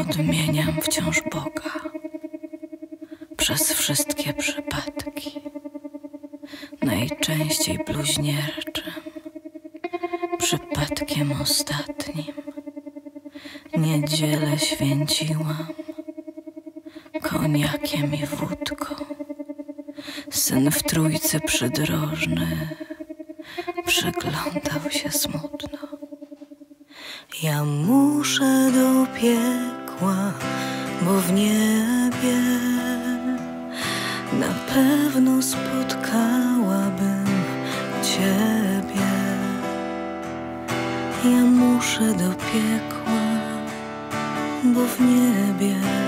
Odmieniam wciąż Boga przez wszystkie przypadki. Najczęściej bluźnierczym, przypadkiem ostatnim. Niedzielę święciłam koniakiem i wódką. Syn w Trójcy przydrożny przyglądał się smutno. Ja muszę do piekła, bo w niebie na pewno spotkałabym Ciebie. Ja muszę do piekła, bo w niebie